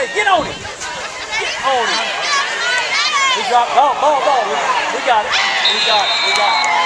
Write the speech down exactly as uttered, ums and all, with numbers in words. State. Get on it. Get on it. We got ball, ball, ball. We, we got it. We got it. We got it.